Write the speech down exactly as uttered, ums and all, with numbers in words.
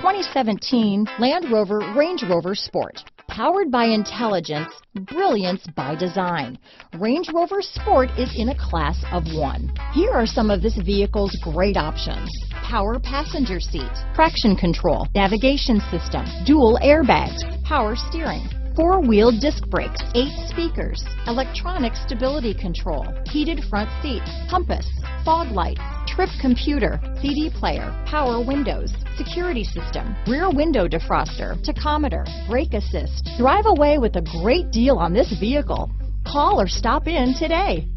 twenty seventeen Land Rover Range Rover Sport. Powered by intelligence, brilliance by design. Range Rover Sport is in a class of one. Here are some of this vehicle's great options. Power passenger seat, traction control, navigation system, dual airbags, power steering, four-wheel disc brakes, eight speakers, electronic stability control, heated front seats, compass, fog lights, trip computer, C D player, power windows, security system, rear window defroster, tachometer, brake assist. Drive away with a great deal on this vehicle. Call or stop in today.